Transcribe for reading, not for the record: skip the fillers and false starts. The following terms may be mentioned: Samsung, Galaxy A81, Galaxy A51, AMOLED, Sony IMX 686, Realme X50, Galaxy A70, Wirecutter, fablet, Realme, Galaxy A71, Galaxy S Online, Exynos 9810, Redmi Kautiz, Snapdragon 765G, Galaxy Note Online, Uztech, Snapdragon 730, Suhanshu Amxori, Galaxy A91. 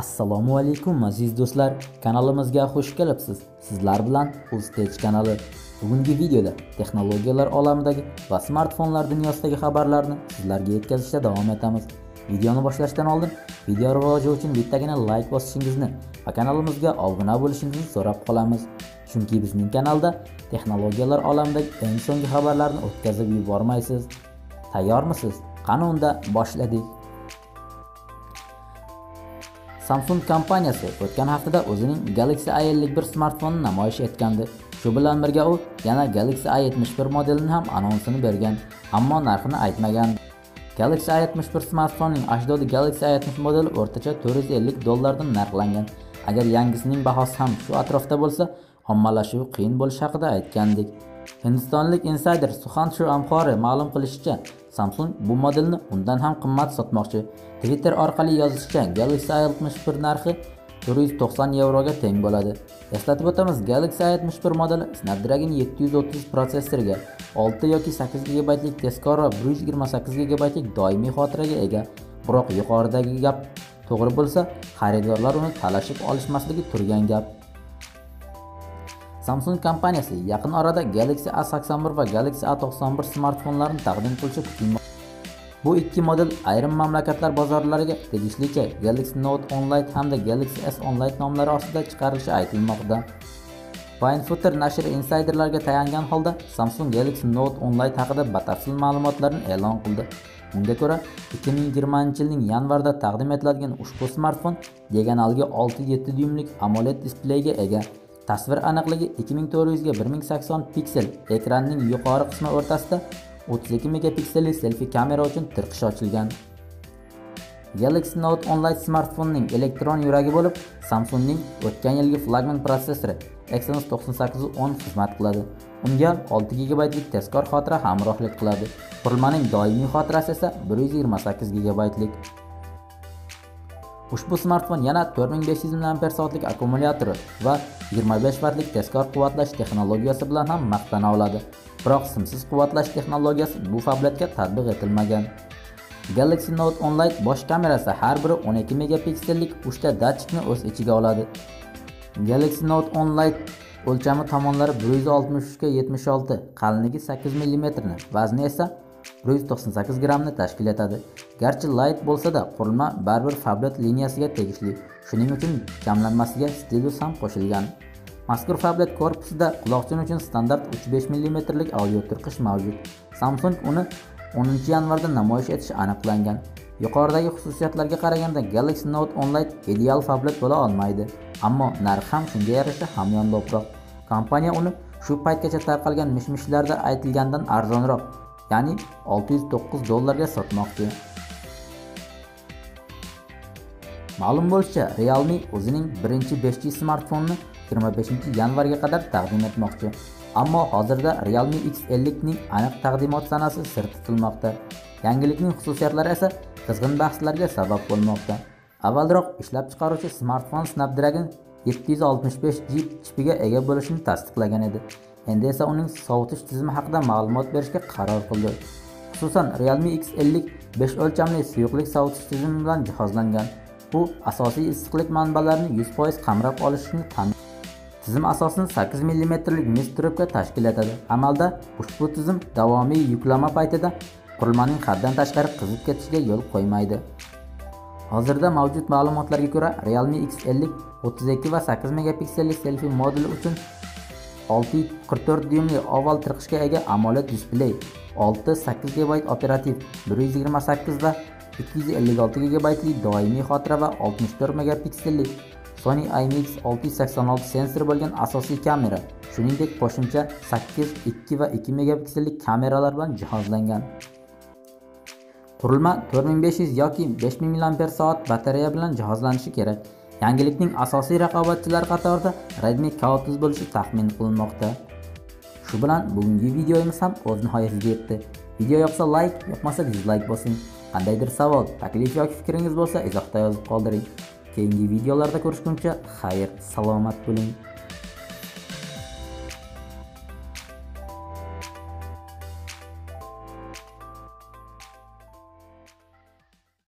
Assalomu alaykum aziz do'stlar, kanalimizga xush kelibsiz. Sizlar bilan Uztech kanali. Bugungi videoda texnologiyalar olamidagi va smartfonlar dunyosidagi xabarlarni sizlarga yetkazishda davom etamiz. Videoni boshlashdan oldin video rivoji uchun bittagina like bosishingizni va kanalimizga obuna bo'lishingizni so'rab qolamiz. Chunki bizning kanalda texnologiyalar olamidagi eng so'nggi xabarlarni o'tkazib yubormaysiz. Tayyormisiz? Qani unda boshladik. Samsung kompaniyasi o'tgan haftada o'zining Galaxy A51 smartfonini namoyish etgandi. Shu bilan birga u yana Galaxy A71 modelini ham anonsini bergan, ammo narxini aytmagan. Galaxy A71 smartfonining Ashdod Galaxy A70 modeli o'rtacha $450 dan narxlangan. Agar yangisining bahosi ham shu atrofda bo'lsa, ommalashuv qiyin bo'lishi haqida aytgandik. Hindistonlik insider Suhanshu Amxori ma'lum qilishicha, Samsung bu modelni undan ham qimmat sotmoqchi. Twitter orqali yozishicha, Galaxy A71 narxi €490 ga teng bo'ladi. Eslatib o'tamiz, Galaxy A71 modeli Snapdragon 730 protsessoriga, 6 yoki 8 GB lik tezkor va 128 GB lik doimiy xotiraga ega. Biroq yuqoridagi gap to'g'ri bo'lsa, xaridorlar uni talashib olishmasligi turgan gap. Samsung kompaniyasi yaqin orada Galaxy A81 va Galaxy A91 smartfonlarini taqdim qilishi kutilmoqda. Bu ikki model ayrim mamlakatlar bozorlariga tegishlicha Galaxy Note Online hamda Galaxy S Online nomlari ostida chiqarilishi aytilmoqda. Wirecutter nashri insiderlarga tayangan holda Samsung Galaxy Note Online haqida batafsil ma'lumotlarni e'lon qildi. Unga ko'ra, 2020-yilning yanvarda taqdim etiladigan ushbu smartfon deganalga 6.7 dyuymlik AMOLED displeyga ega. Tasvir aniqligi 2400 ga 1080 piksel, ekranning yuqori qismi o'rtasida 32 megapiksellik selfie kamera uchun tirqish ochilgan. Galaxy Note Online smartfonining elektron yuragi bo'lib, Samsungning o'tgan yilgi flagman protsessori Exynos 9810 xizmat qiladi. Unga 6 GB lik tezkor xotira hamrohlik qiladi. Qurilmaning doimiy xotirasi esa 128 GB lik. Ushbu smartfon yana 4500 mAh akkumulyatori va 25 wattlik tezkor quvvatlash texnologiyasi bilan ham maqtana oladi. Biroq simsiz quvvatlash texnologiyasi bu fabrikatga tatbiq etilmagan. Galaxy Note Online bosh kamerasi har biri 12 megapiksellik 3 ta datchikni o'z ichiga oladi. Galaxy Note Online o'lchami tomonlari 163 ga 76, qalinligi 8 mm ni, vazni esa 198 grammni tashkil etadi. Garchi light bo'lsa-da, qurilma baribir fablet liniyasiga tegishli. Shuning uchun kamlanmasiga stylus ham qo'shilgan. Mazkur fablet korpusida quloqchin uchun standart 3.5 mm lik audio tirqish mavjud. Samsung uni 10 yanvarda namoyish etishi aniqlangan. Yuqoridagi xususiyatlarga qaraganda Galaxy Note Online ideal fablet bo'la olmaydi, ammo narxi ham shunga yarasha hamyonboproq. Kompaniya uni shu paytgacha tarqalgan mishmishlarda aytilgandan arzonroq, ya'ni $609 ga sotmoqchi. Ma'lum bo'lishicha, Realme o'zining birinchi 5G smartfonini 25 yanvarga qadar taqdim etmoqchi. Ammo hozirda Realme X50 ning aniq taqdimot sanasi sir tutilmoqda. Yangilikning xususiyatlari esa qizg'in bahslarga sabab bo'lmoqda. Avvalroq ishlab chiqaruvchi smartfon Snapdragon 765G chipiga ega bo'lishini tasdiqlagan edi. Endi esa uning sovutish tizimi haqida ma'lumot berishga qaror qildi. Xususan, Realme X50 5 o'lchamli suyuqlik sovutish tizimi bilan jihozlangan. Bu asosiy issiqlik manbalarini 100% qamrab olishni ta'minlaydi. Tizim asosan 8 mm lik mis trubka tashkil etadi. Amalda ushbu tizim davomiy yuklama paytida qurilmaning haddan tashqari qizib ketishiga yo'l qo'ymaydi. Hozirda mavjud ma'lumotlarga ko'ra, Realme X50 32 va 8 megapiksellik selfie modeli uchun 6.44 dyuymli oval tirqishga ega AMOLED displey, 6-8 GB operativ, 128 va 256 GB li doimiy xotira va 64 megapiksellik Sony IMX 686 sensori bo'lgan asosiy kamera, shuningdek qo'shimcha 8, 2 va 2 megapiksellik kameralar bilan jihozlangan. Qurilma 4500 yoki 5000 mAh batareya bilan jihozlanishi kerak. Yangilikning asosiy raqobatchilari qatorida Redmi Kautiz bo'lishi taxmin qilinmoqda. Shu bilan bugungi videoyimiz ham o'z nihoyasiga yetdi. Video yoqsa like, yoqmasa dislike bosing. Qandaydir savol, taklif yoki fikringiz bo'lsa izohda yozib qoldiring. Keyingi videolarda ko'rishguncha xayr, salomat bo'ling.